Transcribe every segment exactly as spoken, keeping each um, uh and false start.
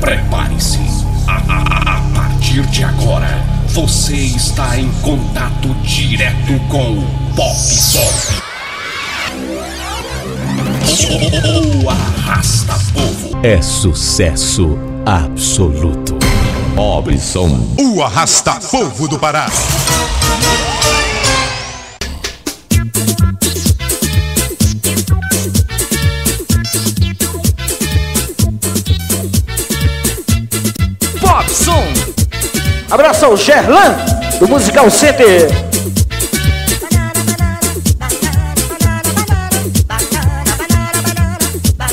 Prepare-se. A, a, a partir de agora, você está em contato direto com o Pop Pop. O Arrasta Povo é sucesso absoluto. Robson, o Arrasta Povo do Pará. Popson, abraço ao Gerlan do Musical Center.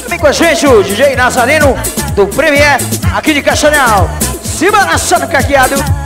Vem com a gente o D J Nazareno do Premier aqui de Castanhal. Se balançando no caqueado.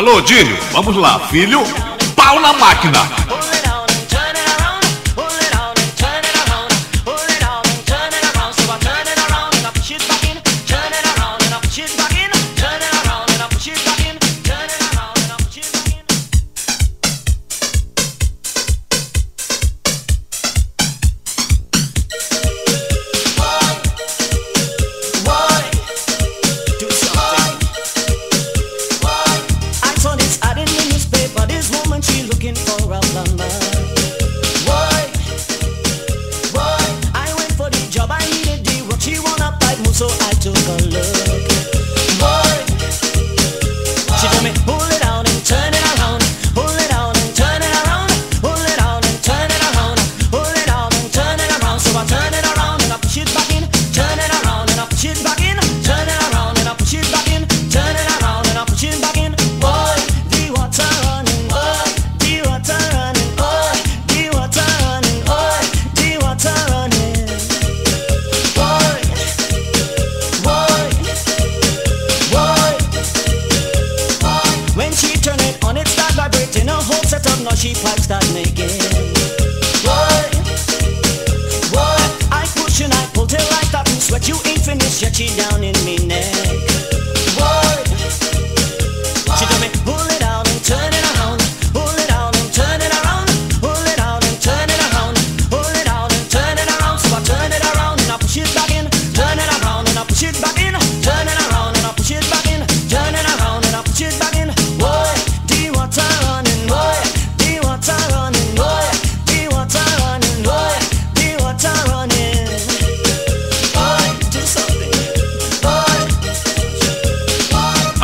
Alô, Dinho, vamos lá, filho. Pau na máquina.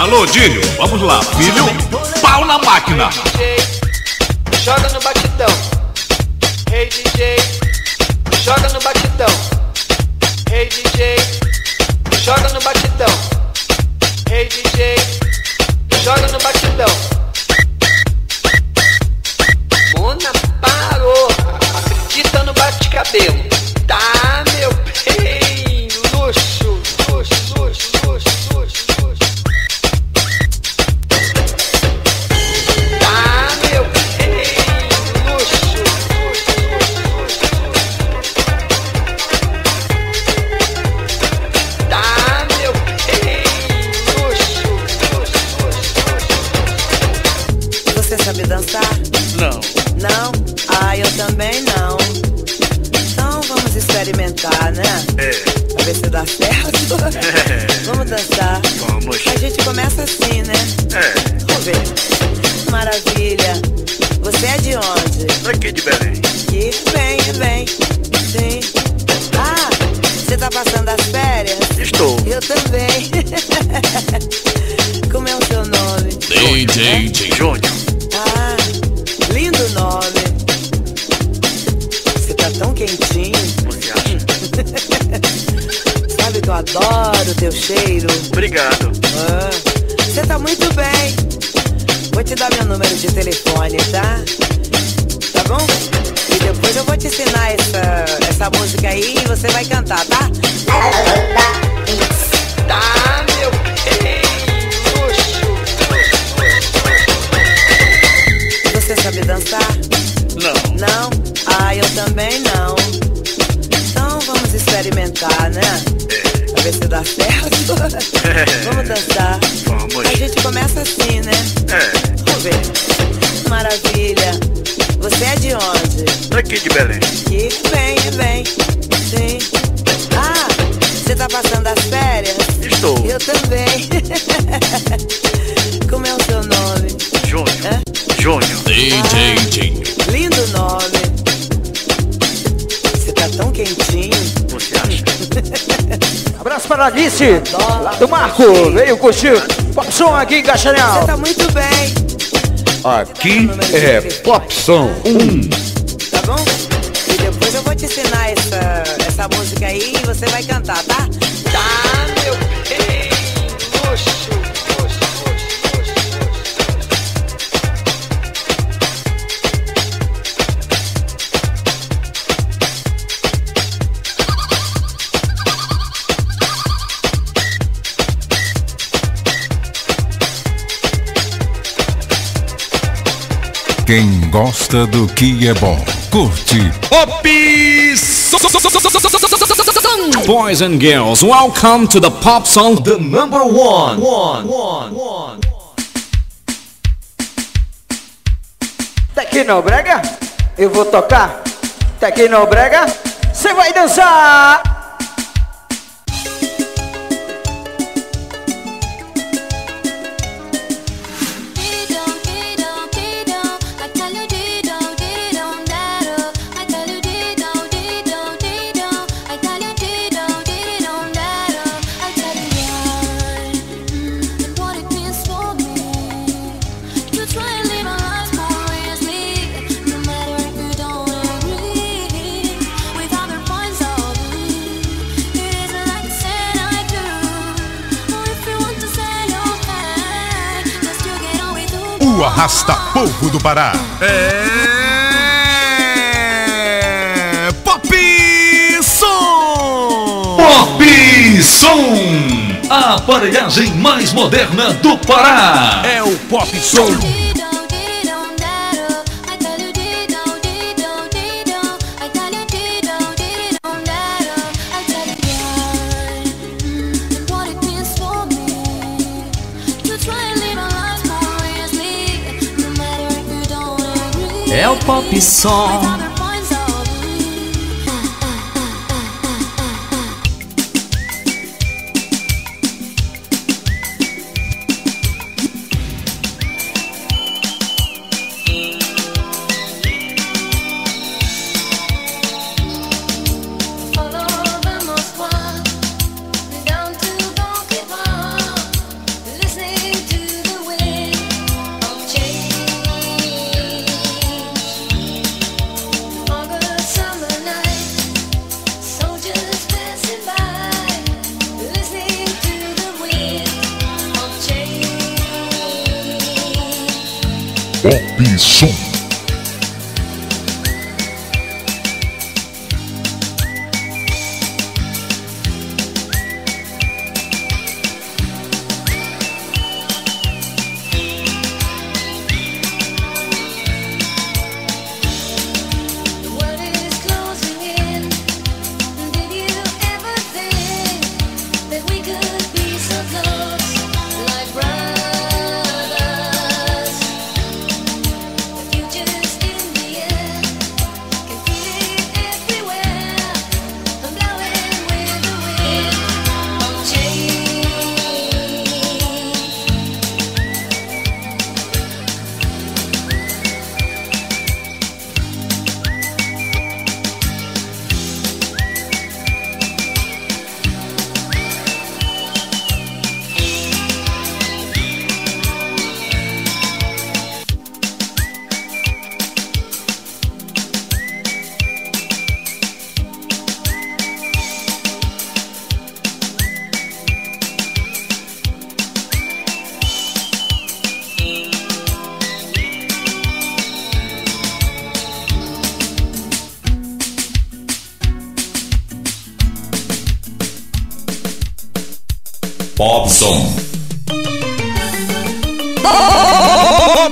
Alô, Dinho, vamos lá, filho. Pau na máquina. Joga no batidão. cabelo, tá, meu bem? Luxo, luxo, luxo, luxo, luxo, luxo. Tá, meu bem? Luxo, luxo, luxo, luxo. Tá, meu bem? Luxo, luxo, luxo, luxo. Você sabe dançar? Não. Não? Ah, eu também não. Vamos experimentar, né? É. Pra ver se dá certo. É. Vamos dançar. Vamos. A gente começa assim, né? É. Vamos ver. Maravilha. Você é de onde? Aqui de Belém. Que bem, bem. Sim. Ah, você tá passando as férias? Estou. Eu também. Como é o seu nome? D J Júnior. Ah, lindo nome. Tão quentinho. Você acha? Sabe que eu adoro o teu cheiro. Obrigado. Ah, você tá muito bem. Vou te dar meu número de telefone, tá? Tá bom? E depois eu vou te ensinar essa, essa música aí e você vai cantar, tá? Tá, meu bem. Luxo. Você sabe dançar? Não. Não? Ah, eu também não. Então vamos experimentar, né? É. Pra ver se dá certo. É. Vamos dançar. Vamos. A gente começa assim, né? É. Vamos ver. Maravilha. Você é de onde? Daqui de Belém. Que bem, bem. Sim. Ah, você tá passando as férias? Estou. Eu também. Como é o seu nome? Júnior. Hã? Júnior. D J. Ah, lindo nome. Tão quentinho. Você acha? Abraço para a Alice, lá do Marco. Veio curtir. Pop Som aqui em Caxaral. Você tá muito bem. Aqui é Pop Som um. Tá bom? E depois eu vou te ensinar essa, essa música aí e você vai cantar, tá? Tá, meu bem. Luxo, luxo, luxo, luxo, luxo, luxo. Quem gosta do que é bom, curte Pop Som. Boys and girls, welcome to the Pop Song, the number one. One, one, one. Tecnobrega, eu vou tocar. Tecnobrega, você vai dançar. Arrasta povo do Pará. É Pop Som. Pop Som, a aparelhagem mais moderna do Pará. É o Pop Som. É o Pop Som. Pop Som. Robson. Na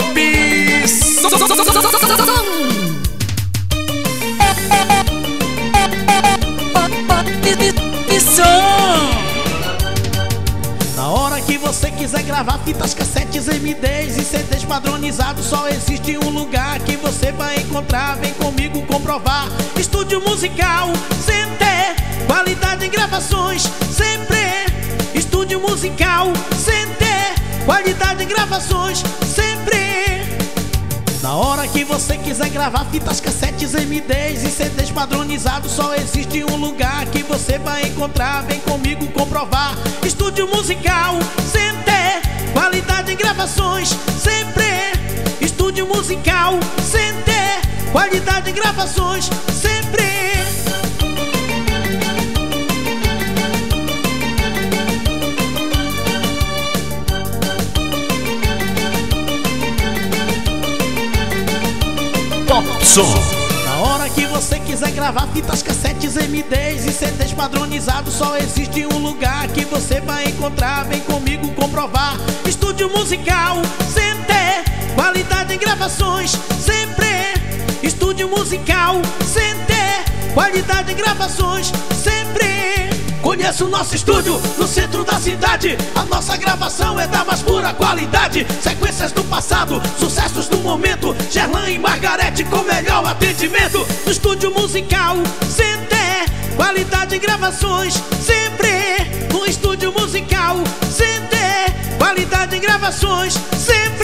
hora que você quiser gravar fitas, cassetes, M Ds e C Ds padronizados, só existe um lugar que você vai encontrar. Vem comigo comprovar. Estúdio Musical Center, qualidade em gravações sempre. Estúdio Musical Center, qualidade em gravações sempre. Na hora que você quiser gravar fitas, cassetes, M Ds e C Ds padronizados, só existe um lugar que você vai encontrar. Vem comigo comprovar. Estúdio Musical Center, qualidade em gravações sempre. Estúdio Musical Center, qualidade em gravações sempre. Na hora que você quiser gravar fitas, cassetes, M Ds e C Ds padronizados, só existe um lugar que você vai encontrar. Vem comigo comprovar. Estúdio Musical Center, qualidade em gravações sempre. Estúdio Musical Center, qualidade em gravações sempre. Conheça o nosso estúdio no centro da cidade. A nossa gravação é da mais pura qualidade. Sequências do passado, sucessos do momento. Gerlan e Margarete com melhor atendimento. No Estúdio Musical Center, qualidade em gravações sempre. No Estúdio Musical Center, qualidade em gravações sempre.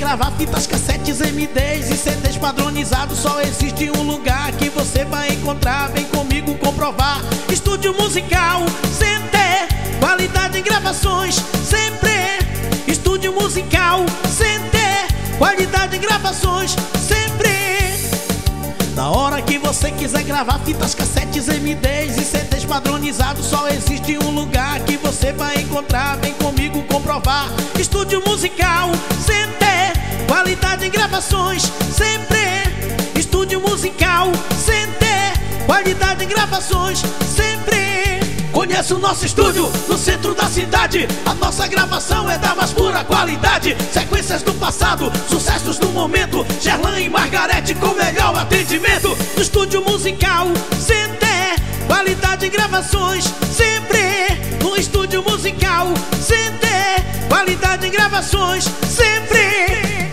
Gravar fitas, cassetes, M Ds e C Ds padronizados, só existe um lugar que você vai encontrar. Vem comigo comprovar. Estúdio Musical Center, qualidade em gravações sempre. Estúdio Musical Center, qualidade em gravações sempre. Na hora que você quiser gravar fitas, cassetes, M Ds e C Ds padronizados, só existe um lugar que você vai encontrar. Vem comigo comprovar. Estúdio Musical Center, qualidade em gravações sempre. Estúdio Musical Center, qualidade em gravações sempre. Conheça o nosso estúdio no centro da cidade. A nossa gravação é da mais pura qualidade. Sequências do passado, sucessos do momento. Gerlan e Margarete com melhor atendimento. No Estúdio Musical Center, qualidade em gravações sempre. No Estúdio Musical Center, qualidade em gravações sempre.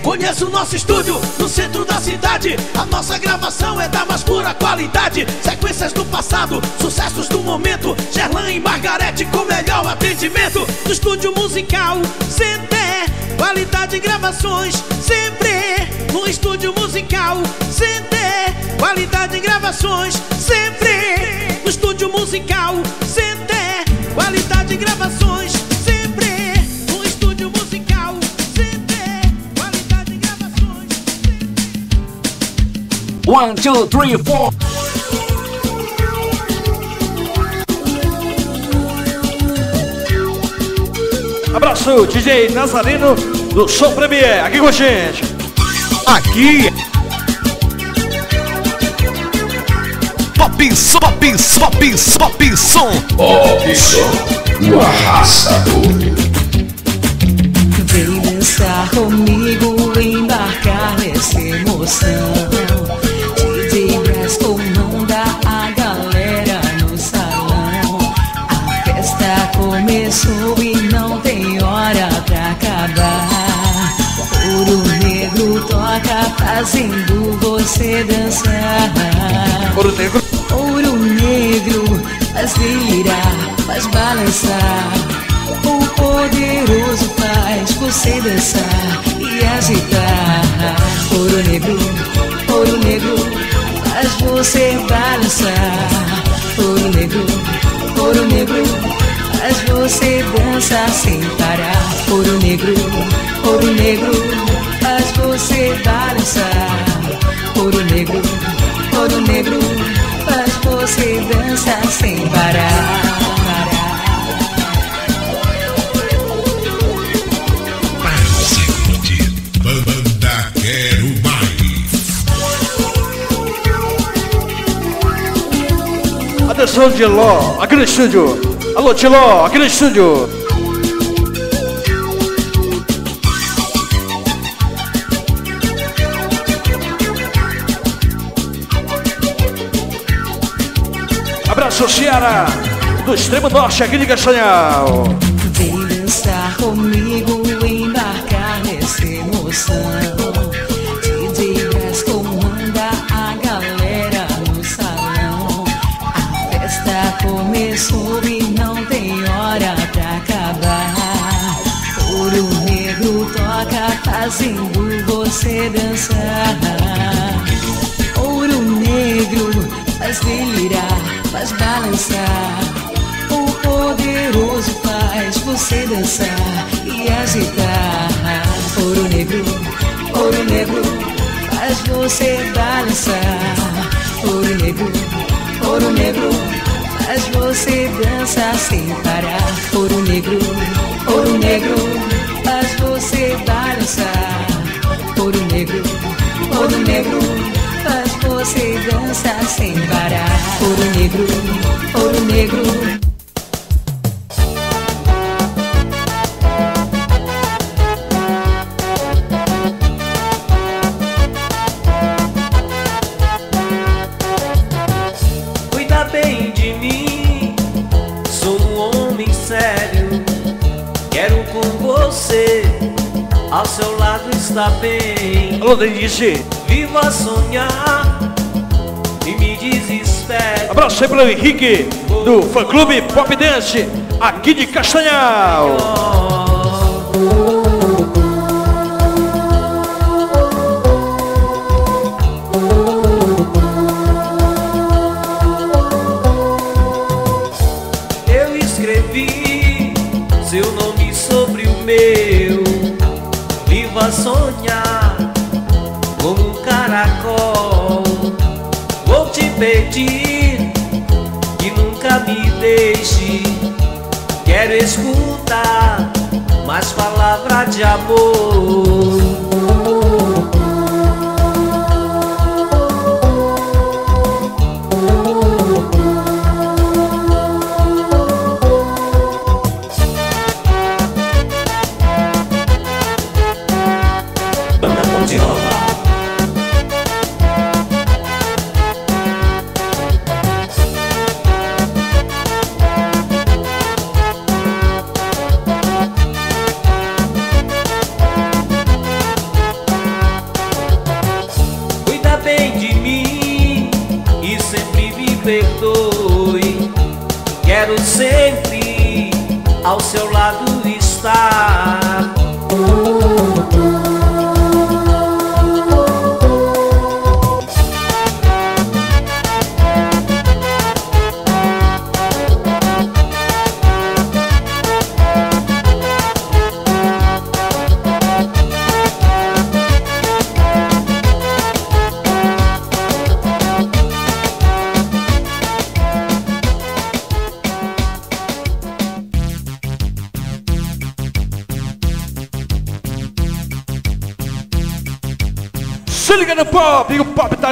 Conheça o nosso estúdio no centro da cidade. A nossa gravação é da mais pura qualidade. Sequências do passado, sucessos do momento. Gerlan e Margarete com melhor atendimento. No Estúdio Musical Center, qualidade em gravações sempre. No Estúdio Musical Center, qualidade em gravações sempre. No Estúdio Musical Center, qualidade em gravações sempre. No Estúdio Musical One, two, three, four. Abraço, D J Nazarino do Som Premier, aqui com a gente. Aqui. Pop som, pop som, pop som, pop som. Pop som, o arrasador. Vem dançar comigo, embarcar nessa emoção. D J Brás comanda a galera no salão. A festa começou e não tem hora pra acabar. Ouro Negro toca fazendo você dançar. Ouro Negro, Ouro Negro faz virar, faz balançar. O poderoso faz você dançar e agitar. Ouro Negro, Ouro Negro faz você balançar. Ouro Negro, Ouro Negro faz você dançar sem parar. Ouro Negro, Ouro Negro faz você balançar. Ouro Negro, Ouro negro faz você dançar sem parar. Banda Quero Mais. Atenção, Diló, aqui no estúdio. Alô, Diló, aqui no estúdio. Abraço, Ceará, do extremo norte aqui de Castanhal. Vem dançar comigo, embarcar nessa emoção. D J Brás comanda a galera no salão. A festa começou e não tem hora pra acabar. Ouro negro toca, fazendo você dançar. Ouro negro faz delirar, faz balançar, o poderoso faz você dançar e agitar. Ouro negro, ouro negro, faz você balançar. Ouro negro, ouro negro, faz você dançar sem parar. Ouro negro, ouro negro, faz você balançar. Ouro negro, ouro negro, faz você dançar sem parar. Ouro negro, ouro negro. Cuida bem de mim, sou um homem sério. Quero com você, ao seu lado está bem. Alô, Denise. Vivo a sonhar e me desespero. Abraço aí para o Henrique, do fã clube Pop Dance, aqui de Castanhal. Eu escrevi seu nome sobre o meu. Vivo a sonhar como um caracol, vou te pedir que nunca me deixe. Quero escutar mais palavras de amor.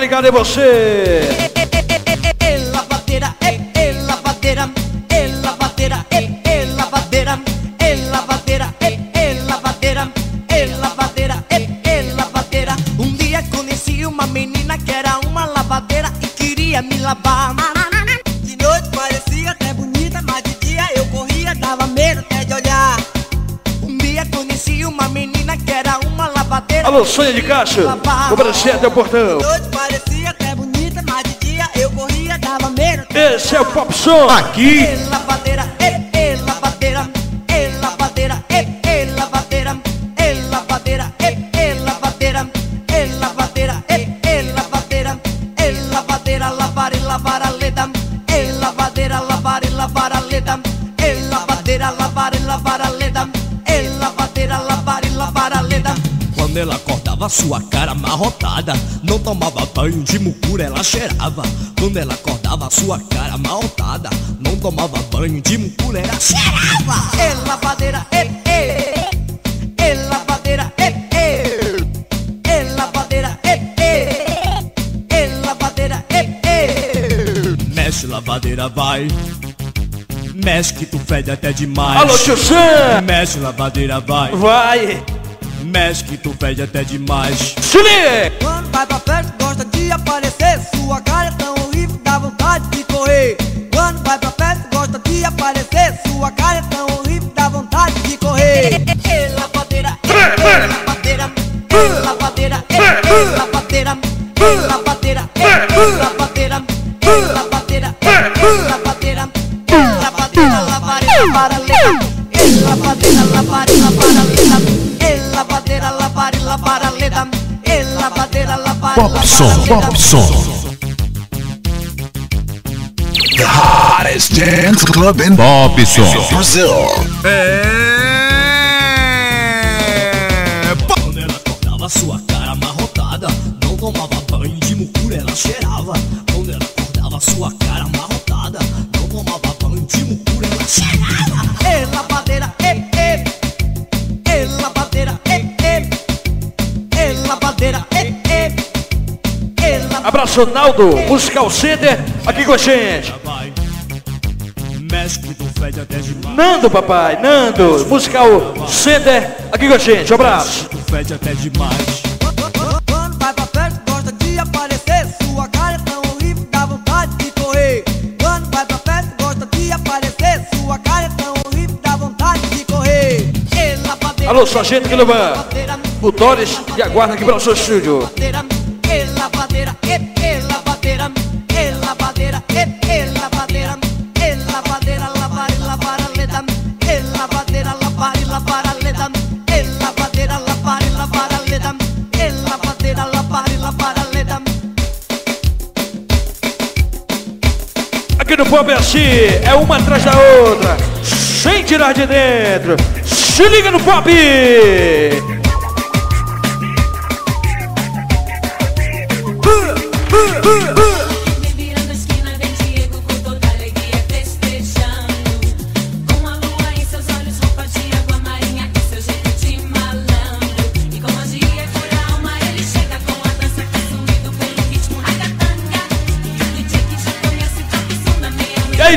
Ligado em você. É lavadeira, é lavadeira, é lavadeira, é lavadeira, é lavadeira, é lavadeira, é lavadeira, é lavadeira. Um dia conheci uma menina que era uma lavadeira e queria me lavar. De noite parecia até bonita, mas de dia eu corria, dava medo até de olhar. Um dia conheci uma menina que era uma lavadeira. Alô, Sônia de Castro, obrigado até o portão. Esse é o Pop Som aqui. É lavadeira, é lavadeira, é lavadeira, é lavadeira, é lavadeira, é lavadeira, é lavadeira, é lavadeira, é lavadeira, lavar e lavar a leda, é lavadeira, lavar e lavar a leda, é lavadeira, lavar e lavar a leda, é lavadeira, lavar e lavar a leda. Quando ela acordava lavava sua cara amarrotada. Não tomava banho de mucura, ela cheirava. Quando ela acordava, sua cara amarrotada. Não tomava banho de mucura, ela cheirava. É lavadeira, é, é, é lavadeira, é, é, é lavadeira, é, é, é lavadeira, é, é. Mexe, lavadeira, vai. Mexe que tu fede até demais. Alô, Xuxê! Mexe, lavadeira, vai. Vai! Mexe que tu fede até demais. Chile! Quando vai pra festa, gosta de aparecer. Sua cara é tão horrível, dá vontade de correr. Quando vai pra festa, gosta de aparecer. Sua cara é tão horrível, dá vontade de correr. É lavadeira, é lavadeira, é lavadeira, é lavadeira, é lavadeira, é lavadeira, é lavadeira, é lavadeira, é lavadeira. Lavadeira, lavadeira, lavadeira, é lavadeira, lavadeira, lavadeira, é lavadeira, lavadeira. Popson, Popson. The hottest dance club in Popson, Brazil. É. Quando ela acordava, sua cara amarrotada. Não tomava banho de mucura, ela cheirava. Quando ela acordava, sua cara amarrotada. Não tomava banho de mucura, ela cheirava. É lavadeira, é, é, é lavadeira, é, é, é lavadeira, é, é, é lavadeira. Abraço, Naldo, Musical Center, aqui com a gente. Nando, papai, Nando, Musical Center, aqui com a gente, abraço. Quando vai pra festa, gosta de aparecer. Sua cara é tão horrível, dá vontade de correr. Quando vai pra festa, gosta de aparecer. Sua cara é tão horrível, dá vontade de correr. Alô, sargento Guilherme, o Doris te aguarda aqui pelo seu estúdio. É lavadeira, é lavadeira, é lavadeira, é lavadeira, é lavadeira, lavar e lavar a leda. É lavadeira, lavar e lavar a leda. É lavadeira, lavar e lavar a leda. É lavadeira, lavar e lavar a leda. Aqui no Pop é assim, é uma atrás da outra, sem tirar de dentro. Se liga no Pop!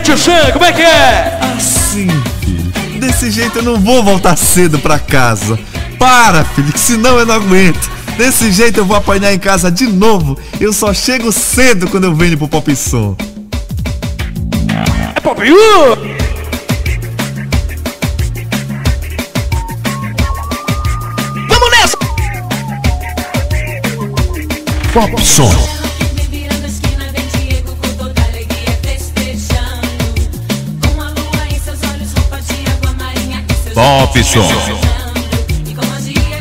Tio Sam, como é que é? Assim, filho. Desse jeito eu não vou voltar cedo pra casa. Para, filho, que senão eu não aguento. Desse jeito eu vou apanhar em casa de novo. Eu só chego cedo quando eu venho pro Pop Som. É Pop U! Vamos nessa! Pop Som. Pop Som. E com magia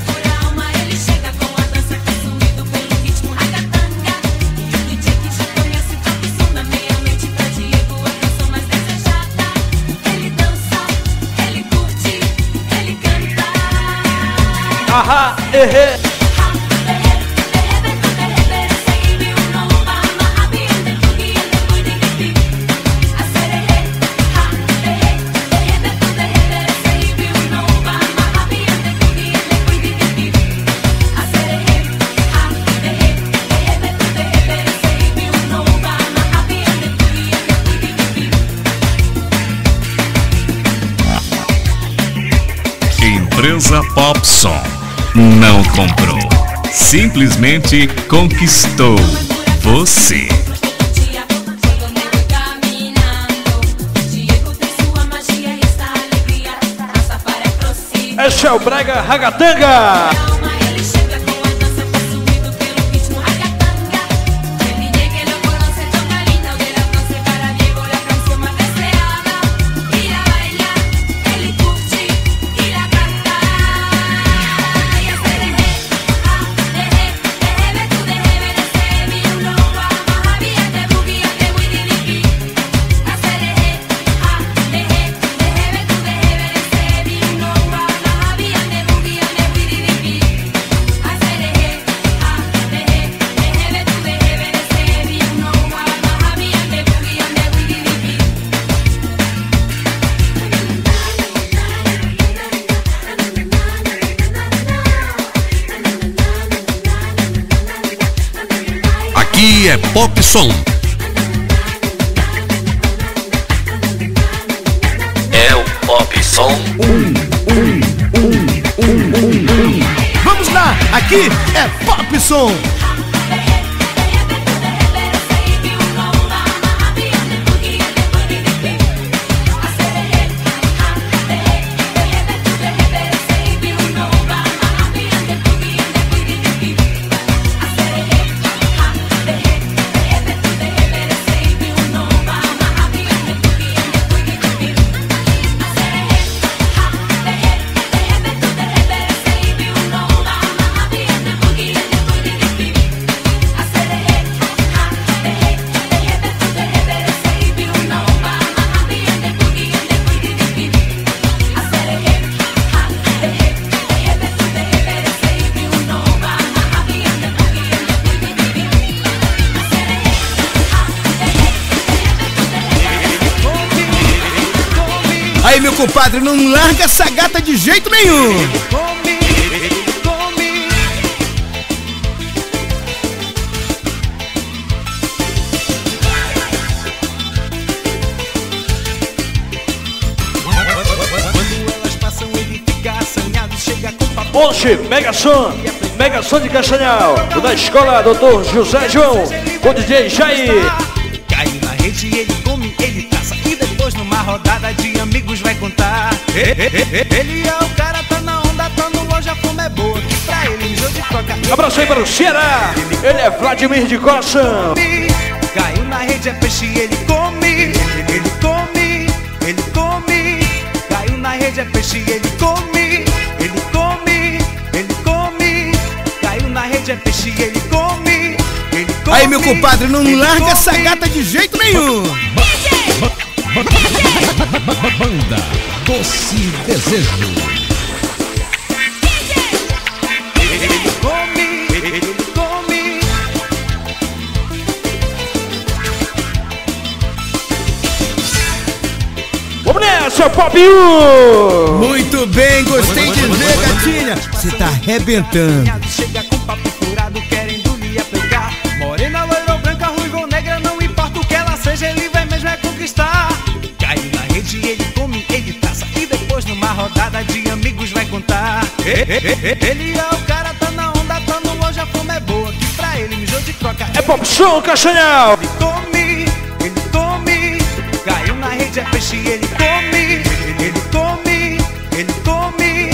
por alma ele chega com a dança consumido pelo ritmo agatanga. E o D J que já conhece Pop Som na meia-noite pra Diego a canção mais desejada. Ele dança, ele curte, ele canta. Ahá, ehê. Empresa Pop Som não comprou, simplesmente conquistou você. Esse é o Braga Ragatanga. aqui é Pop Som. É o Pop Som. Um, um, um, um, um, um. Vamos lá, aqui é Pop Som. Aí, meu compadre, não larga essa gata de jeito nenhum. Quando elas passam, ele fica assanhado, chega com papo. Hoje, Mega Som, Mega Som de Castanhal, da escola doutor José João, com o D J Jair. Cai na rede, ele come, ele traça, e depois numa rodada de amigos vai contar. Ele é o cara, tá na onda, tá no longe, a fome é boa, que pra ele jogo de troca. Abraço aí para o Ceará, ele é Vladimir de Coça. Caiu na rede, é peixe, ele come, ele come, ele come. Caiu na rede, é peixe, ele come, ele come, ele come. Caiu na rede, é peixe, ele come, ele come. Aí, meu compadre, não larga essa gata de jeito nenhum. Banda Doce Desejo. Ele come, ele come. Vamos nessa, Popinho! Muito bem, gostei de ver, gatinha. Você tá arrebentando. Chega com papo furado, querendo lhe aplicar. Morena, loira, branca, ruiva ou negra, não importa o que ela seja, ele vai mesmo é conquistar. Ele come, ele traça, e depois numa rodada de amigos vai contar. Ele é o cara, tá na onda, tá no longe, a fome é boa, que pra ele mijou de troca. É Pop Som, Castanhal. Ele come, ele come. Caiu na rede, é peixe, ele come, ele come, ele come.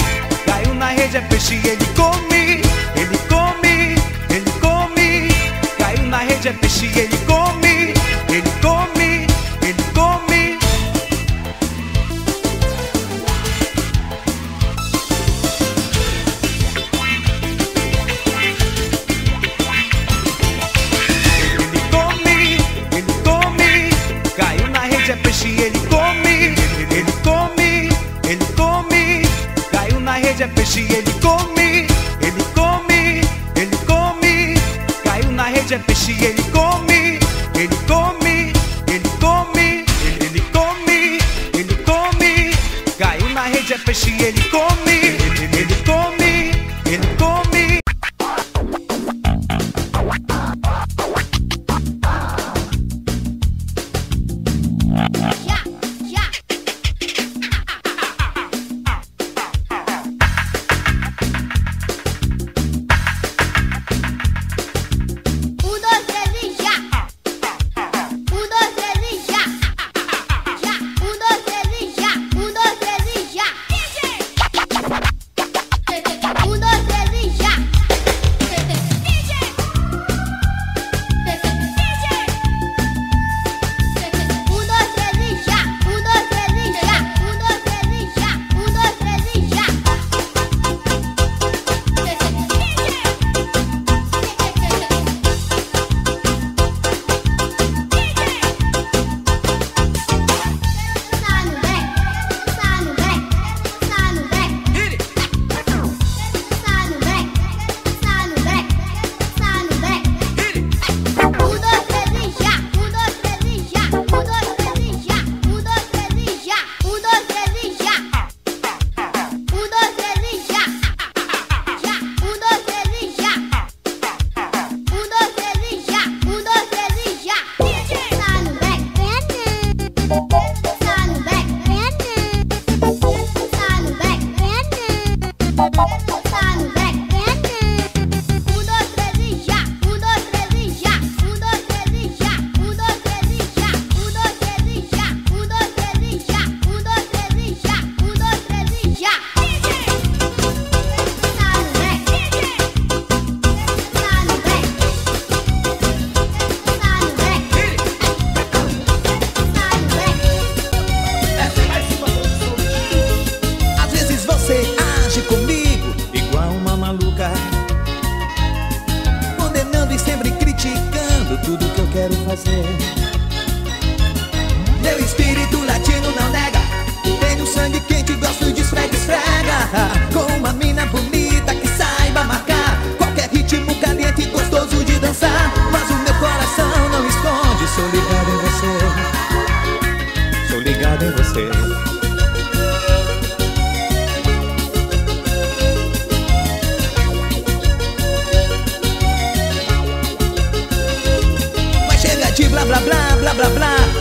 Caiu na rede, é peixe, ele come, ele come, ele come. Caiu na rede, é peixe, ele come, ele come, ele come. Ele come, ele come, ele come. Caiu na rede, é peixe, ele come, ele come, ele come. Caiu na rede, é peixe, ele come, ele come, ele come. Ele come, ele come. Caiu na rede, é peixe, ele come, ele come, ele come.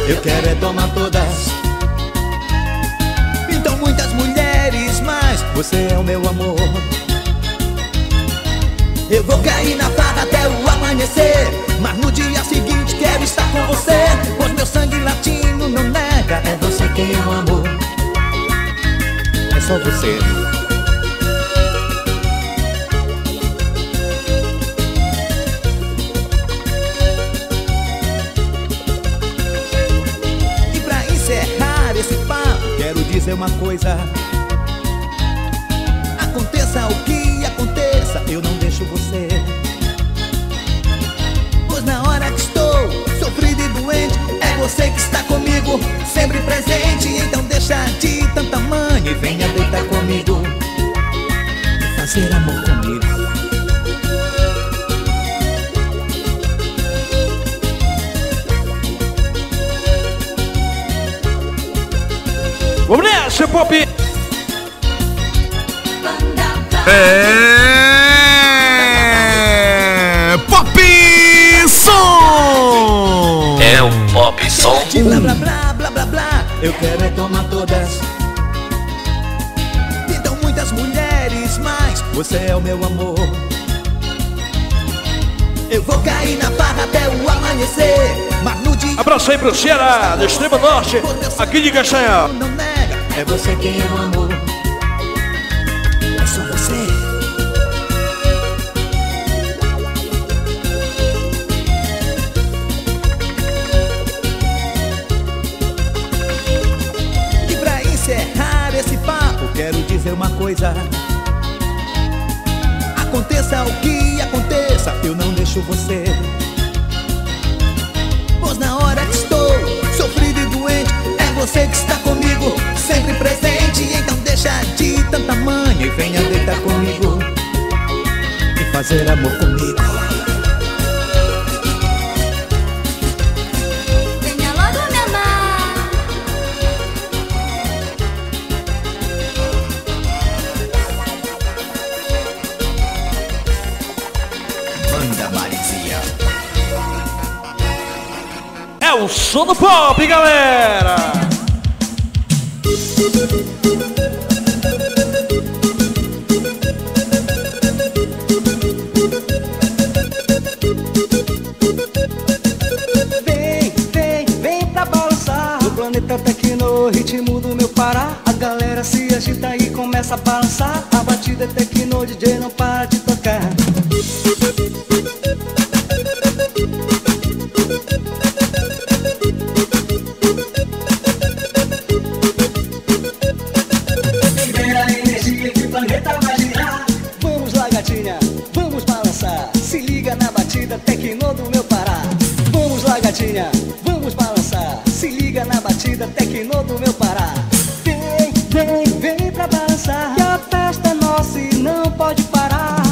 eu quero é tomar todas. Então muitas mulheres, mas você é o meu amor. Eu vou cair na farra até o amanhecer, mas no dia seguinte quero estar com você, pois meu sangue latino não nega, é você quem eu amo. É só você. E pra encerrar esse papo, quero dizer uma coisa: aconteça o que aconteça, eu não deixo você. Pois na hora que estou sofrido e doente, é você que está comigo, sempre presente. Então deixa de tanta manha e venha deitar comigo, fazer amor comigo. Vamos nessa, Pop! É... Pop Som! É o Pop Som! Blá, blá, blá, blá, blá, blá. Eu quero é tomar todas. Então muitas mulheres, mas você é o meu amor. Eu vou cair na barra até o amanhecer, mas no dia... Abraço aí, bruxeira, do extremo norte, aqui de Castanhal. Não nega, é você quem eu amo. Quero dizer uma coisa: aconteça o que aconteça, eu não deixo você. Pois na hora que estou sofrido e doente, é você que está comigo, sempre presente. Então deixa de tanta manha e venha deitar comigo e fazer amor comigo. O som do pop, galera! Vem, vem, vem pra balançar. O planeta tá aqui no ritmo do meu Pará. A galera se agita e começa a balançar. A batida é tecno, o D J não para de tocar. Vamos balançar, se liga na batida tecno do meu Pará. Vem, vem, vem pra balançar, que a festa é nossa e não pode parar.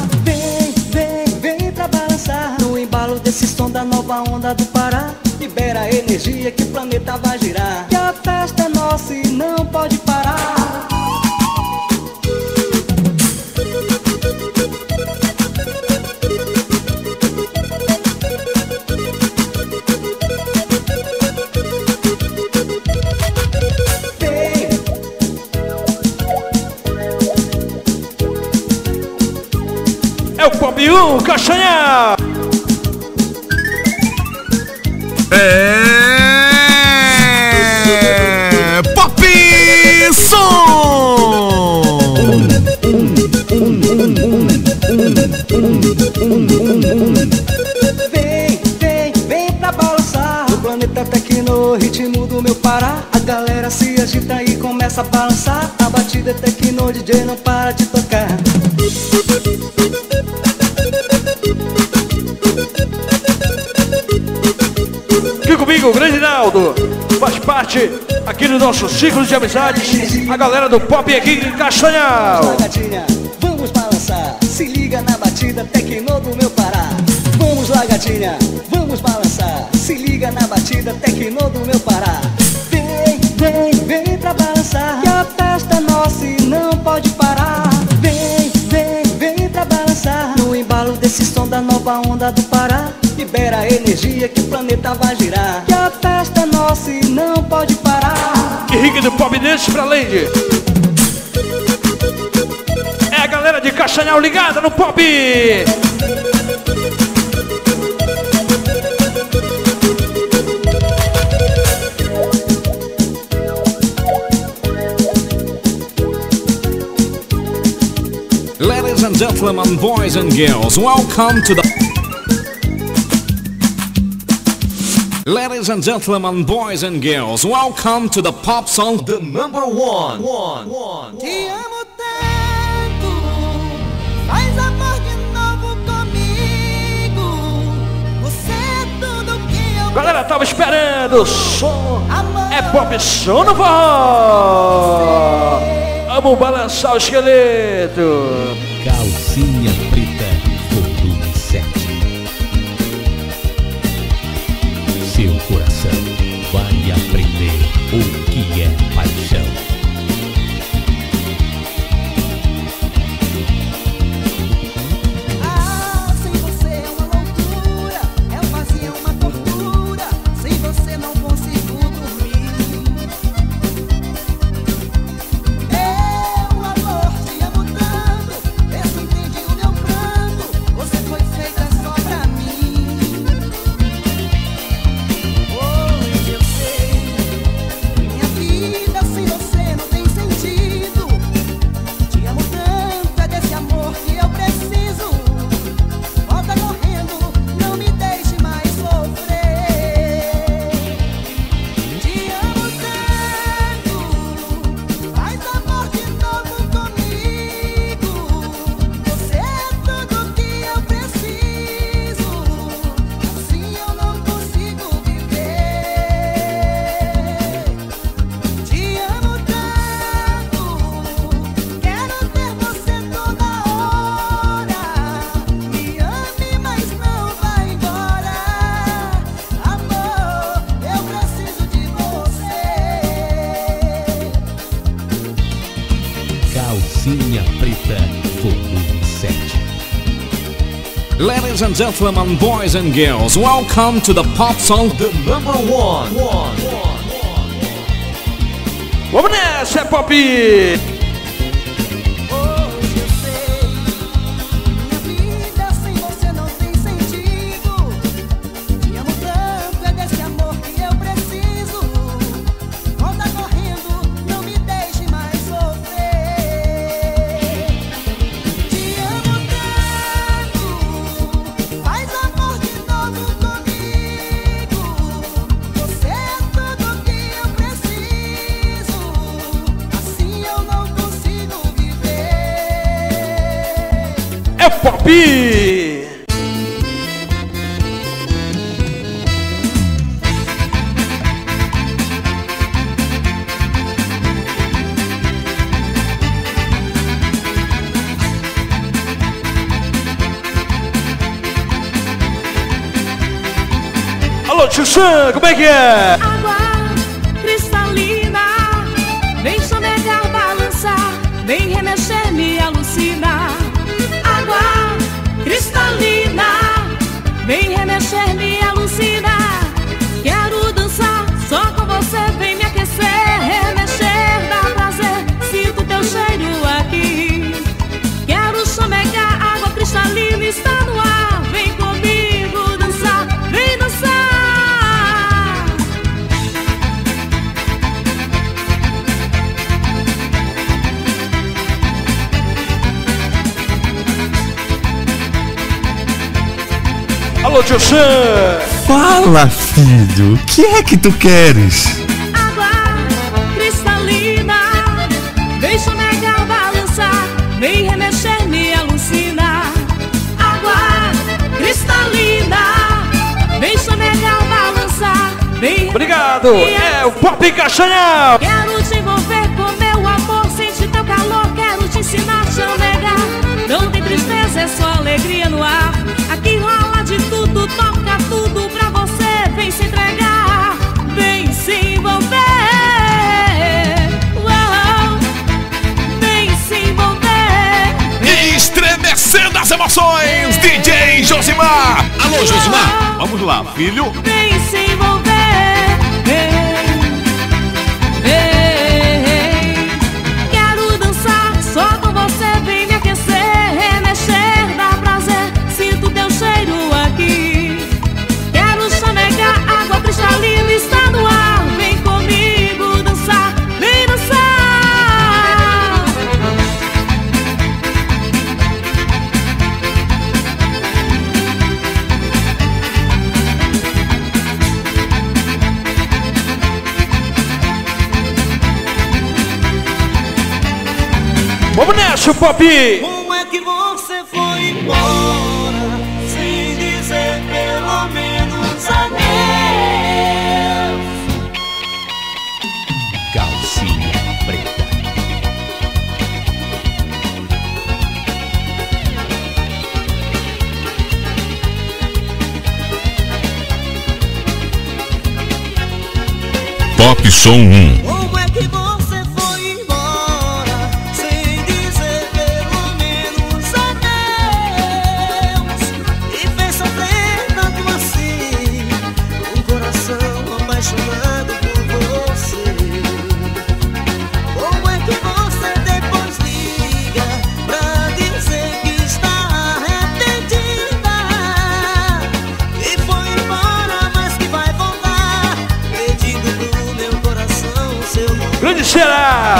Vem, vem, vem pra balançar, no embalo desse som da nova onda do Pará. Libera a energia que o planeta vai girar, que a festa é nossa e não pode parar. Biu, Castanhal! É... Pop Som! Vem, vem, vem pra balançar. O planeta tá aqui no ritmo do meu Pará. A galera se agita e começa a balançar. A batida é tecno, o D J não para de tocar. Comigo, o grande Naldo, faz parte aqui do nosso ciclo de amizades, a galera do Pop aqui em Castanhal. Vamos, lá, gatinha, vamos balançar, se liga na batida tecno do meu Pará. Vamos lá, gatinha, vamos balançar, se liga na batida tecno do meu Pará. Vem, vem, vem pra balançar, que a festa é nossa e não pode parar. Vem, vem, vem pra balançar, no embalo desse som da nova onda do Pará. Libera a energia que o planeta vai girar, que a festa é nossa. dança e não pode parar. De rica do pop dance pra Lady. É a galera de Castanhal ligada no pop. Ladies and gentlemen, boys and girls, welcome to the... Ladies and gentlemen, boys and girls, welcome to the pop song, the number one. One, one, te amo tanto, faz amor de novo comigo. Você é tudo que eu... Galera, tava esperando, som é pop, som no forró. Vamos balançar o esqueleto. Calcinha preta. Seu coração vai aprender o que é paixão. Ah, sem você é uma loucura, é um vazio, uma tortura. Sem você não consigo dormir. Eu, amor, te amo tanto, esse entende o meu pranto. Você foi feita só pra mim. Ladies and gentlemen, boys and girls, welcome to the pop song, the number one. Vamos nessa, é pop! Hoje eu sei, minha vida sem você não tem sentido. Te amo tanto, é desse amor que eu preciso. Volta correndo, não me deixe mais sofrer. Te amo tanto. Faz amor de novo comigo. Você é tudo que eu preciso. Assim eu não consigo viver. É pop! Alô, tio Sam, como é que é? Água cristalina, nem sonegar, balançar, nem remexer, me alucina. Água cristalina, nem remexer, me alucina. Quero dançar, só com você vem me aquecer. Remexer dá prazer, sinto teu cheiro aqui. Quero sonegar, água cristalina está no ar. Vem comigo dançar, vem dançar. Alô, tio Sam! Fala, filho, o que é que tu queres? Água cristalina, deixa negar, balançar, nem remexer, me alucina. Água cristalina, deixa negar, balançar, nem... Obrigado! É o Pop Castanhal! Quero te envolver com meu amor, sente teu calor, quero te ensinar, chamegar. Não tem tristeza, é só alegria no ar. Aqui rola de tudo, toca tudo pra você. Vem se entregar, vem se envolver. Uau, vem se envolver. Estremecendo as emoções, D J Josimar. Alô, Josimar, vamos lá, filho. Vem se envolver. Deixa o pop! Como é que você foi embora sem dizer pelo menos adeus? Calcinha preta. Pop Som um.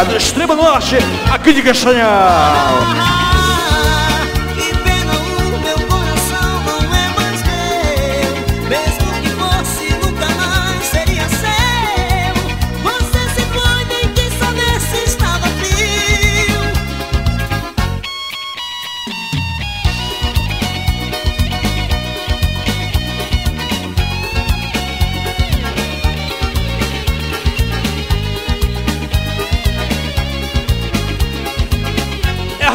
Do extremo norte, aqui de Castanhal. Ah, e pena o meu coração não é mais meu. Mesmo que fosse, nunca mais seria seu. Você se foi, nem quis saber se estava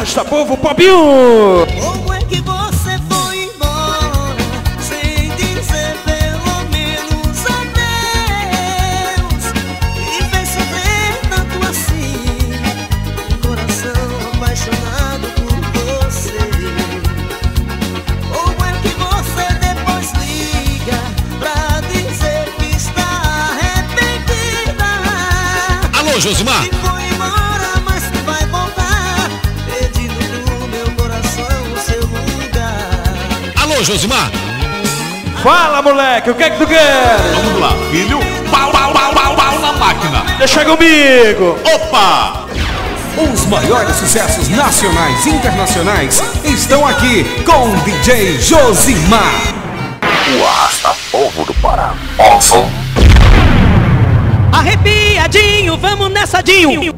Está povo, Popinho! Como é que você foi embora sem dizer pelo menos adeus? E fez sofrer tanto assim, um coração apaixonado por você. Como é que você depois liga pra dizer que está arrependida? Alô, Josimar! Josimar, fala moleque, o que é que tu quer? Vamos lá, filho, pau, pau, pau, pau, pau na máquina. Deixa comigo. Opa! Os maiores sucessos nacionais e internacionais estão aqui com o D J Josimar. O arrasta povo do Pará. Awesome. Arrepiadinho, vamos nessa, Dinho.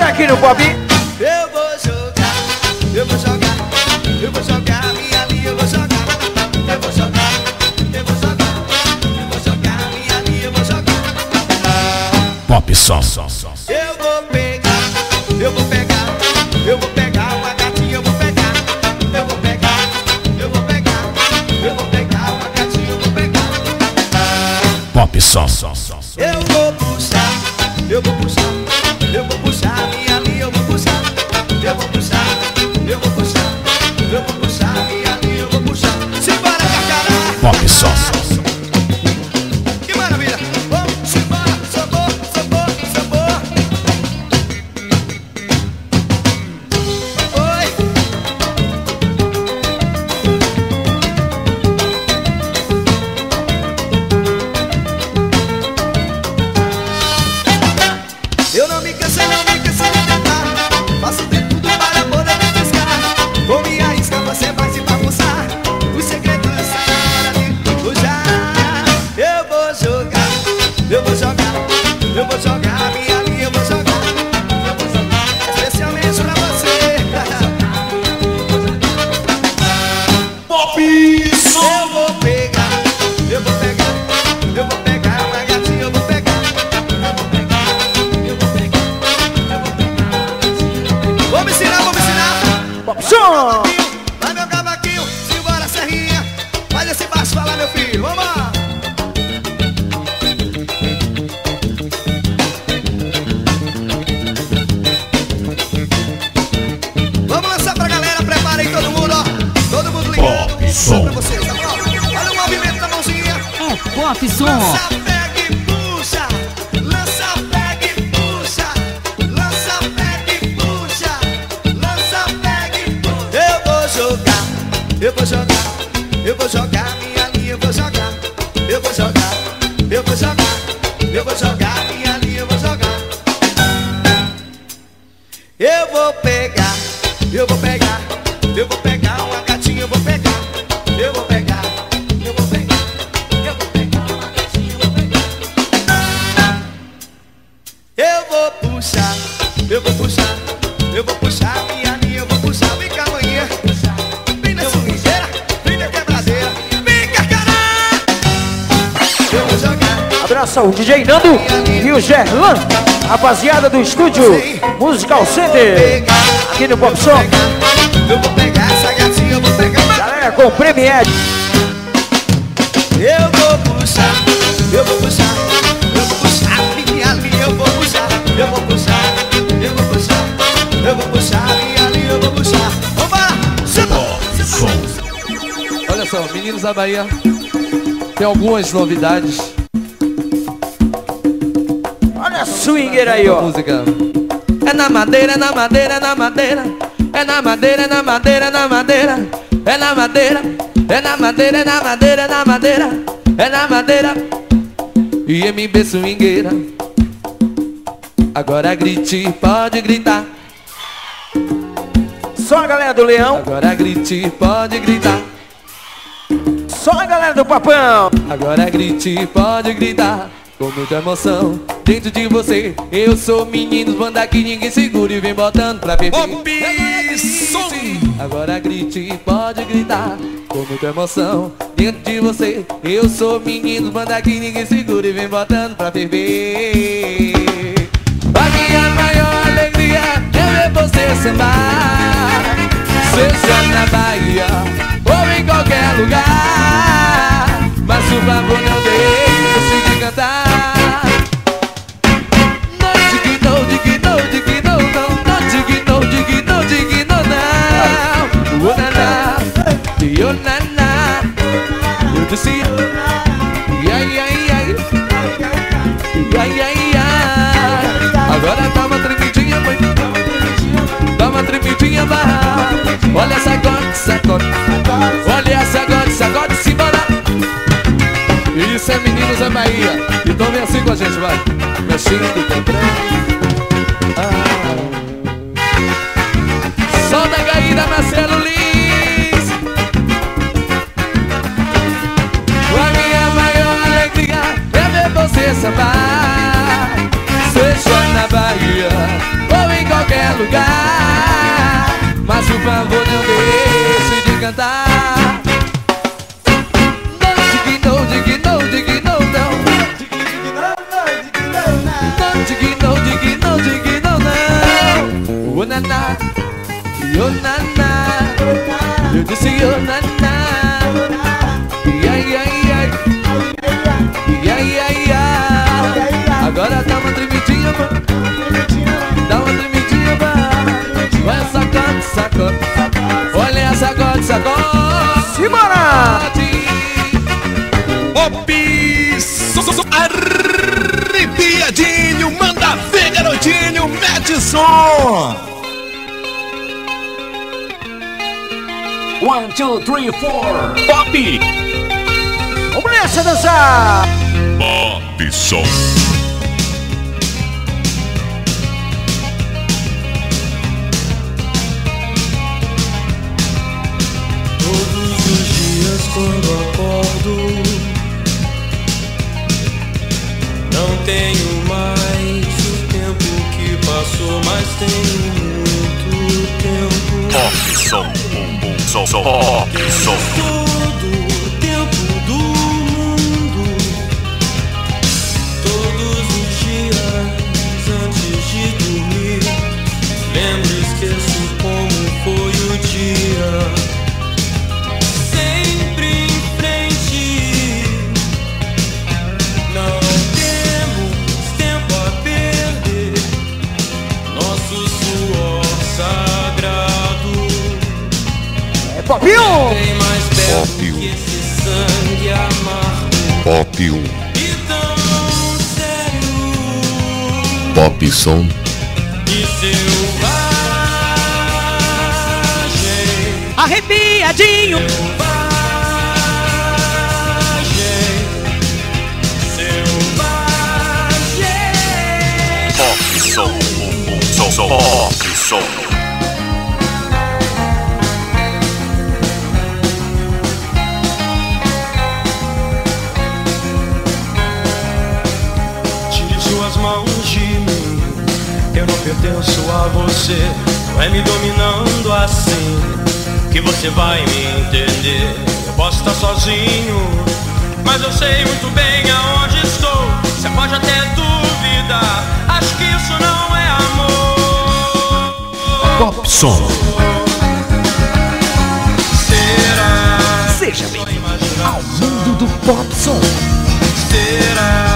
Aqui no Bob, eu vou jogar, eu vou jogar, eu vou jogar minha linha, eu vou jogar, eu vou jogar, eu vou jogar, eu vou jogar minha linha, eu vou jogar. Pop Som. Eu vou pegar, eu vou pegar, eu vou pegar uma gatinha, eu vou pegar, eu vou pegar, eu vou pegar, eu vou pegar uma gatinha, eu vou pegar. Pop Som. Eu vou puxar, eu vou puxar. Eu vou puxar minha linha, eu vou puxar, eu vou puxar, eu vou puxar, eu vou puxar minha linha, eu vou puxar. Simbora, cacará! Pop Som. Que maravilha! Oh, simbora, sabor, sabor, sabor. Oi! Eu não me Pop Som. Lança, pega e puxa, lança, pega e puxa, lança, pega e puxa, lança, pega e puxa. Eu vou jogar, eu vou jogar, eu vou jogar minha linha, eu vou jogar, eu vou jogar, eu vou jogar, eu vou jogar minha linha, eu vou jogar. Eu vou pegar, eu vou pegar, eu vou pegar uma gatinha, eu vou pegar, eu vou pegar. Eu vou puxar, eu vou puxar minha linha, eu vou puxar, vem cá manhã, vem na sorriseira, vem na quebradeira, vem cá caralho. Eu vou jogar. Abraça o D J Nando e o Gerlan, rapaziada do estúdio Musical Center, aqui no Pop Som. Eu vou pegar essa gatinha, eu vou pegar. Galera, com o Premiere. Eu vou puxar, eu vou puxar, eu vou puxar minha linha, eu vou puxar, eu vou puxar. Eu vou puxar, eu vou puxar e ali eu vou puxar. Vamos lá, chupa! Olha só, meninos da Bahia, tem algumas novidades. Olha a swinger aí, ó. Música. É na madeira, é na madeira, é na madeira. É na madeira, é na madeira, é na madeira. É na madeira, é na madeira, é na madeira, é na madeira. É na madeira. E M B swingueira. Agora grite, pode gritar. Só a galera do Leão. Agora grite, pode gritar. Só a galera do Papão. Agora grite, pode gritar. Com muita emoção dentro de você. Eu sou menino, manda que ninguém segura e vem botando pra beber. Agora grite, pode gritar. Com muita emoção dentro de você. Eu sou menino, manda que ninguém segura e vem botando pra beber. A minha maior alegria é ver você sambar, seja na Bahia ou em qualquer lugar. Mas por favor não deixe de cantar. Não dignou, dignou, dignou, não. Não dignou, dignou, dignou, não. O naná, e o naná. Eu disse, e ai, ai, ai, e ai, ai. Agora dá uma tremidinha, mãe. Dá uma tremidinha, barra. Olha essa gota, sacode. Olha essa gota, sacode, simbora. Isso é Meninos da Bahia. Então vem assim com a gente, vai. Mexendo com o trem. Ah. Solta a gaída, Marcelo Lins. A minha maior alegria é ver você sambar. Seja na Bahia ou em qualquer lugar, mas por favor não deixe de cantar. Não dignou, dignou, dignou, não. Não dignou, dignou, dignou, não. O naná, e o naná. Eu disse o naná. E ai, ai, ai. E ai, ai, ai. Agora dá uma tremidinha, vó. Dá uma tremidinha, vó. Olha essa gota, sacode. Olha essa gota, sacode. Simbora! Pop Som, arrepiadinho. Manda ver, garotinho. Mete som. One, two, three, four. Pop. Vamos nessa dançar. Pop Som. Quando acordo, não tenho mais o tempo que passou, mas tenho muito tempo. Pop Som, bum bum som som, Pop Som. Todo o tempo do mundo, todos os dias antes de dormir, lembro e esqueço como foi o dia. Pop Som! Tem mais perto Pop um. Pop som. Arrepiadinho. Pop som. Som, som, pop som. Eu não pertenço a você, vai me dominando assim, que você vai me entender. Eu posso estar sozinho, mas eu sei muito bem aonde estou. Você pode até duvidar, acho que isso não é amor. Pop som. Será? Seja bem-vindo ao mundo do pop som. Será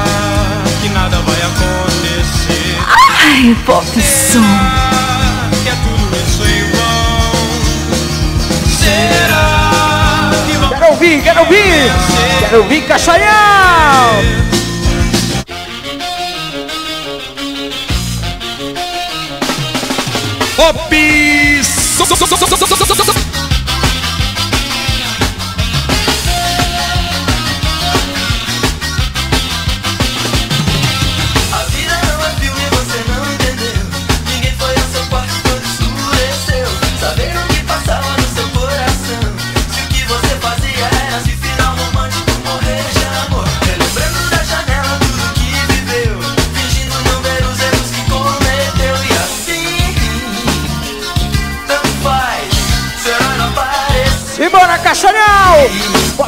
que nada vai acontecer? Ah! Ai, pop som. Será que é tudo isso em vão? Será que vão... Quero ouvir, quero ouvir! Quero ouvir, Caixaião! Pop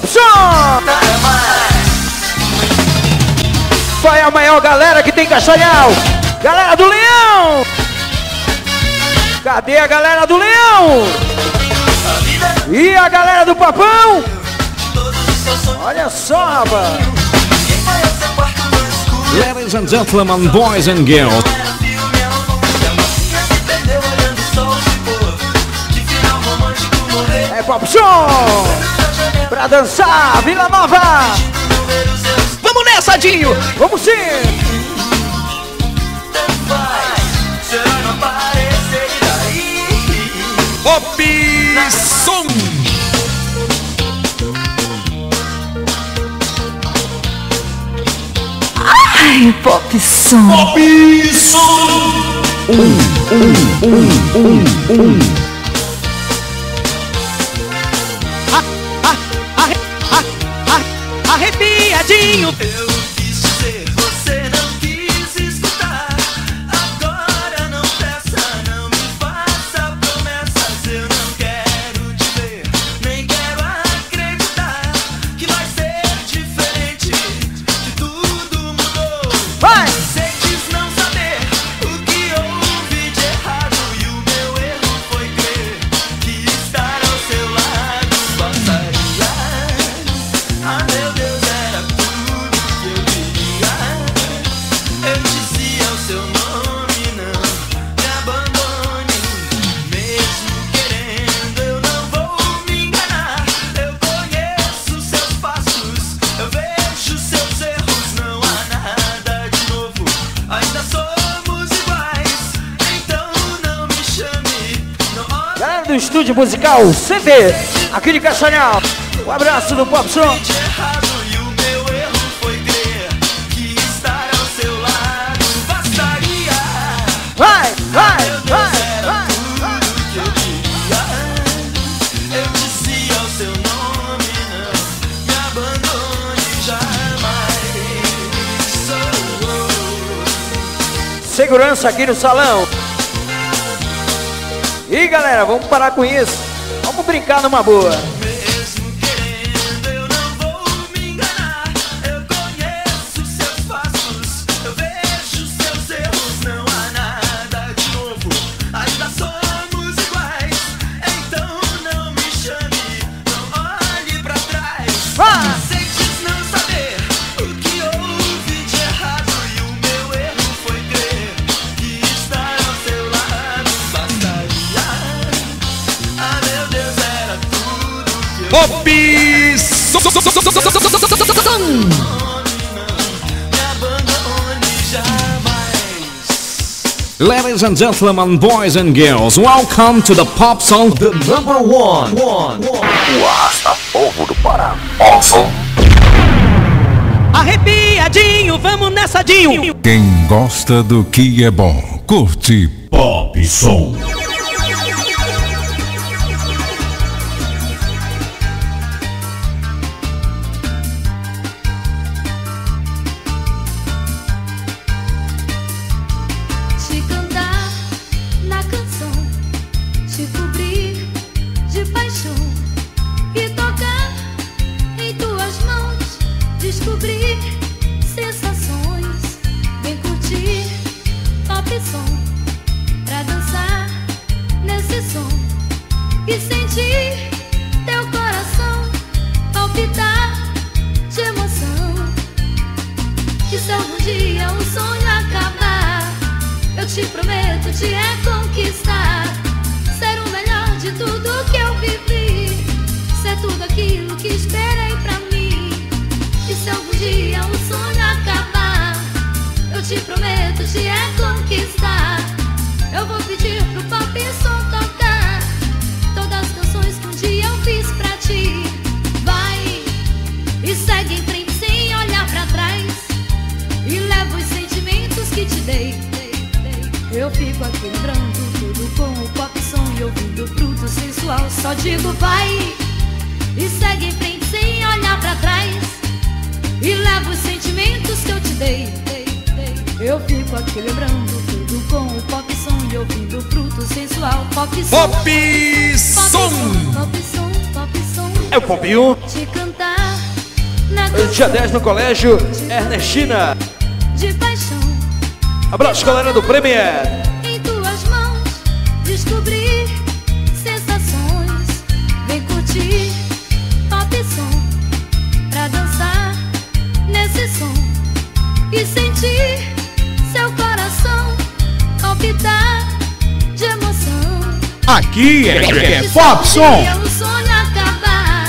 som. Qual é a maior galera que tem Caixaial? Galera do Leão! Cadê a galera do Leão? E a galera do Papão? Olha só, rapaz! Ladies and gentlemen, boys and girls. É Pop Show! Pra dançar, Vila Nova! Vamos nessa, Dinho! Vamos sim! Pop som! Ai, pop som! Pop som! Um, um, um, um, um! Ah, ah, ah, ah, ah, arrepiadinho! Estúdio musical C D, aqui de Caixaial. Um abraço do Pop Som. Vai, vai, vai, vai, vai, vai. Eu dizia o seu nome, não me abandone jamais. Segurança aqui no salão. E galera, vamos parar com isso. Vamos brincar numa boa. Mesmo querendo, eu não vou me enganar. Eu conheço seus passos, eu vejo seus erros. Não há nada de novo, ainda somos iguais. Então não me chame, não olhe pra trás. Ah! Sei diz não saber o que houve de errado. E o meu erro foi crer que estar ao seu lado bastaria. Pop som. Ladies and gentlemen, boys and girls, welcome to the pop song, the number one. One. Povo do Pará. Awesome. Arrepiadinho, vamos nessa, Dinho. Quem gosta do que é bom, curte Pop Som. Descobrir sensações, vem curtir Pop Som, pra dançar nesse som e sentir teu coração palpitar de emoção. Que se algum dia um sonho acabar, eu te prometo te reconquistar, ser o melhor de tudo que eu vivi, ser tudo aquilo que esperei pra mim. E se algum dia um sonho acabar, eu te prometo te reconquistar. Eu vou pedir pro Pop Som tocar todas as canções que um dia eu fiz pra ti. Vai e segue em frente sem olhar pra trás, e leva os sentimentos que te dei. Eu fico aqui entrando tudo com o Pop Som e ouvindo fruto sensual. Só digo vai e segue em frente sem olhar pra trás, e leva os sentimentos que eu te dei. Eu fico aqui lembrando tudo com o Pop Som e ouvindo fruto sensual. Pop Som, Pop Som, Pop Som, Pop Som. É o Pop um. Te cantar na canção. Dia dez no colégio Ernestina. De paixão. Abraço, galera do Premier. Em tuas mãos descobrir sensações. Vem curtir Pop Som, pra dançar nesse som e sentir seu coração palpitar de emoção. Aqui é, é, é Pop Som. Se um sonho acabar,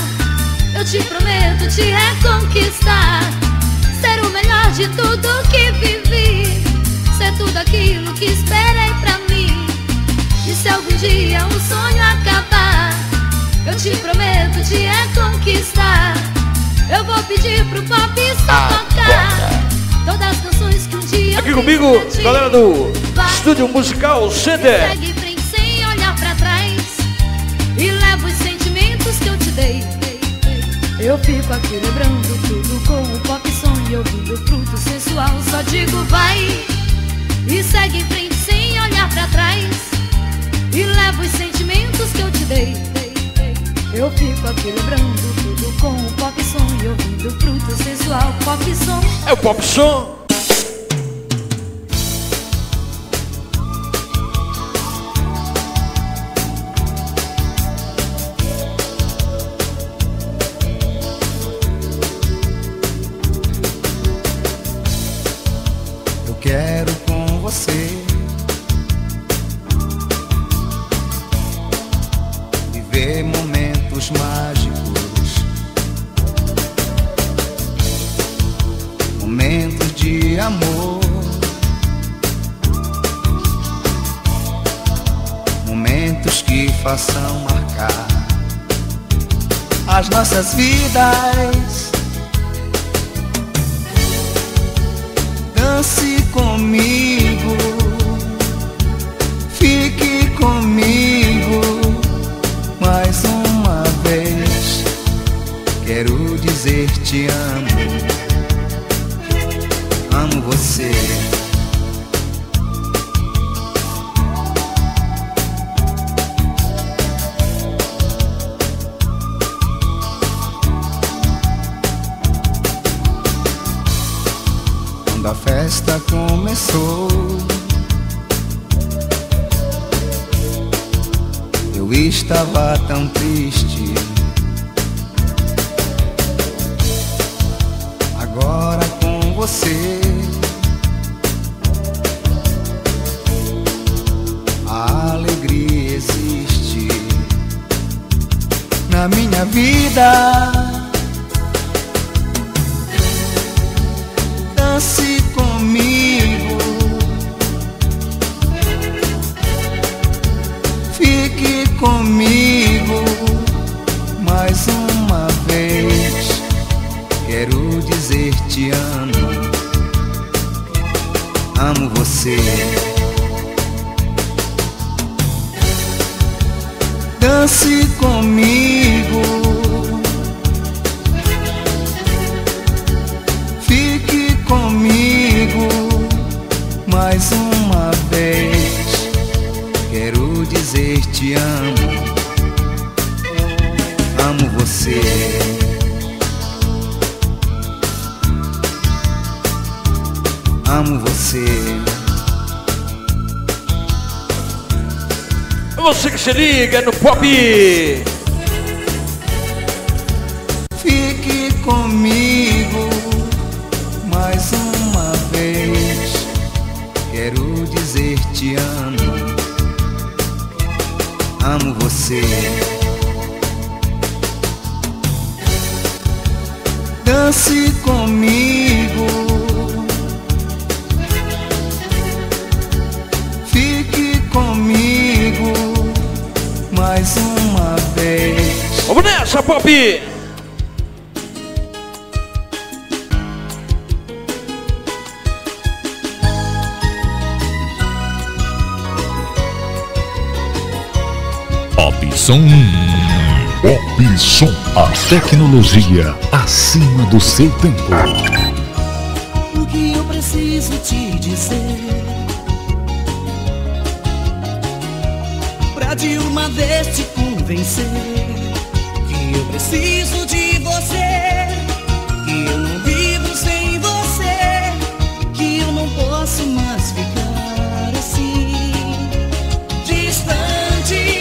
eu te prometo te reconquistar, ser o melhor de tudo que vivi, ser tudo aquilo que esperei pra mim. E se algum dia um sonho acabar, eu te prometo te reconquistar. Eu vou pedir pro Pop Som tocar todas as canções que um dia. Aqui comigo, galera do Estúdio Musical Center. Segue em frente sem olhar pra trás, e leva os sentimentos que eu te dei. Eu fico aqui lembrando tudo com o Pop Som e ouvindo fruto sensual. Só digo vai e segue em frente sem olhar pra trás, e leva os sentimentos que eu te dei. Eu fico aqui lembrando tudo com o Pop Som e ouvindo fruto sensual. Pop Som. É o Pop Som. Eu quero com você viver momentos mágicos, momentos de amor, momentos que façam marcar as nossas vidas. Dance comigo, fique comigo mais um. Quero dizer te amo, amo você. Quando a festa começou, eu estava tão triste. Agora com você, a alegria existe na minha vida. Dance comigo, amo você. Dance comigo, fique comigo mais uma vez. Quero dizer te amo, amo você. Amo você. Você que se liga no pop. Fique comigo mais uma vez. Quero dizer te amo, amo você. Dance comigo, fique comigo mais uma vez. Vamos nessa, Pop! Opção um. Opção, a tecnologia acima do seu tempo. O que eu preciso te dizer pra de uma vez te convencer que eu preciso de você, que eu não vivo sem você, que eu não posso mais ficar assim distante.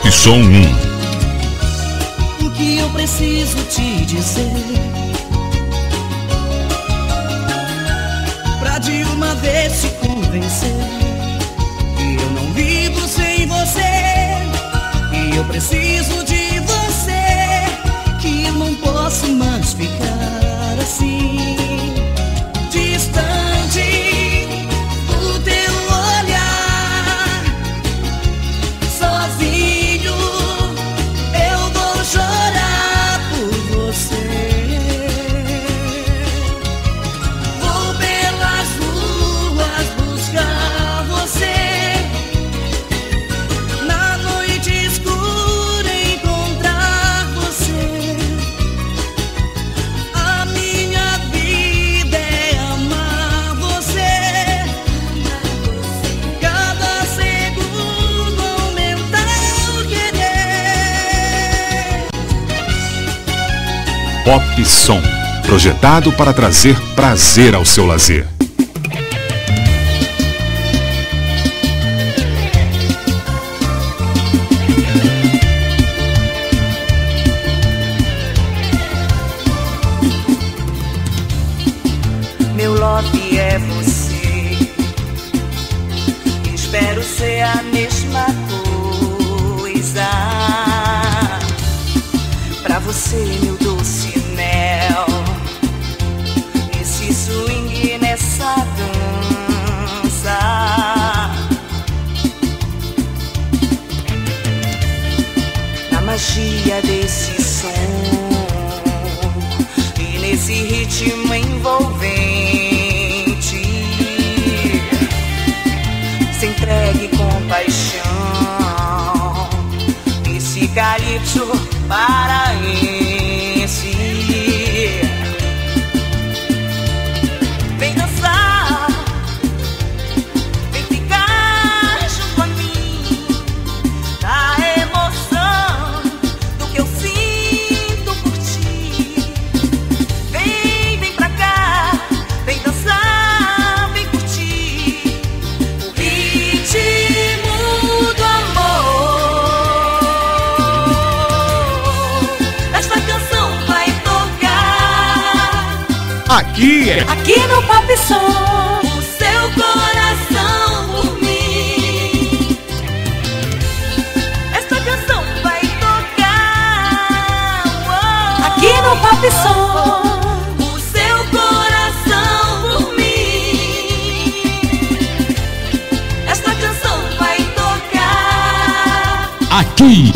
Opção um. O que eu preciso te dizer pra de uma vez te convencer que eu não vivo sem você, que eu preciso de você, que eu não posso mais ficar assim distante. Pop Som, projetado para trazer prazer ao seu lazer. Meu love é você, espero ser a mesma coisa pra você, meu doce. Nesse swing, nessa dança, na magia desse som e nesse ritmo envolvente, se entregue com paixão, esse calypso paraense. Aqui é. Aqui no Pop Som, o seu coração por mim. Esta canção vai tocar. Oh, aqui no Pop Som, o seu coração por mim. Esta canção vai tocar. Aqui.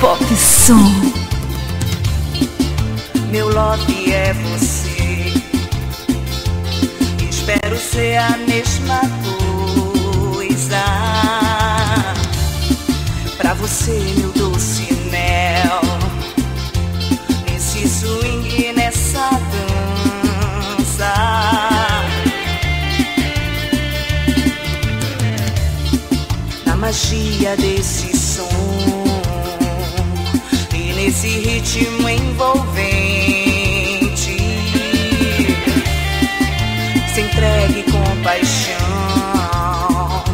Pop Som. Meu love é você. Espero ser a mesma coisa. Pra você, meu doce mel. Nesse swing, nessa dança. Na magia desse som. Esse ritmo envolvente. Se entregue com paixão.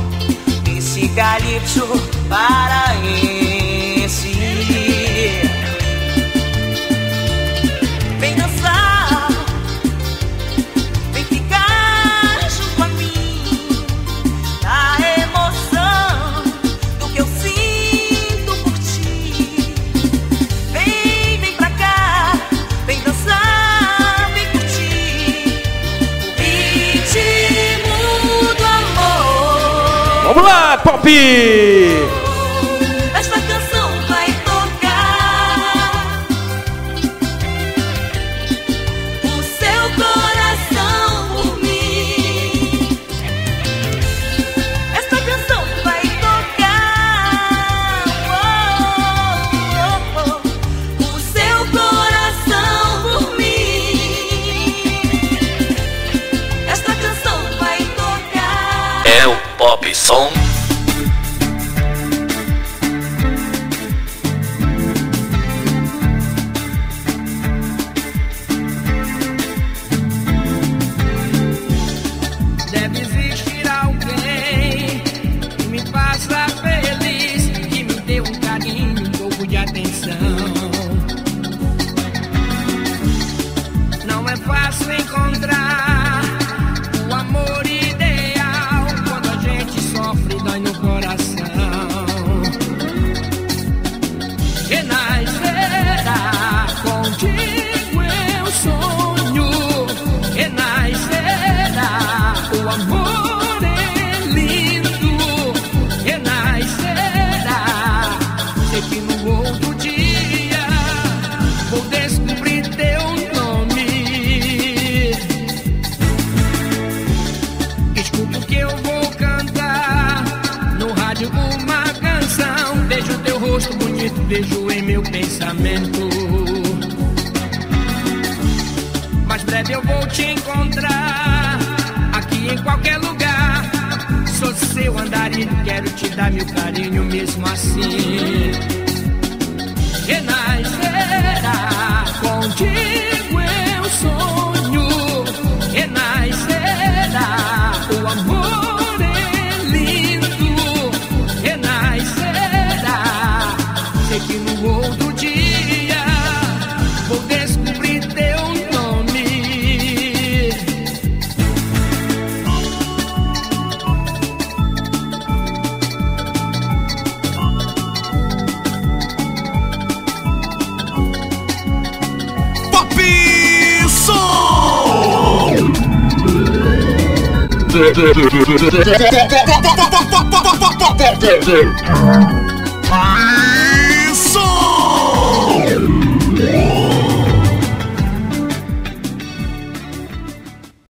Esse calypso paraense. Vem dançar. Vem ficar junto a mim. Na emoção do que eu sinto. Vamos lá, Pop! Esta canção vai tocar o seu coração por mim. Esta canção vai tocar oh, oh, oh, o seu coração por mim. Esta canção vai tocar. É o Pop Som. Vejo em meu pensamento. Mais breve eu vou te encontrar aqui em qualquer lugar. Sou seu andarilho, quero te dar meu carinho mesmo assim. Renascerá contigo eu sonho. Renascerá o amor. Que no outro dia vou descobrir teu nome. Pop Som.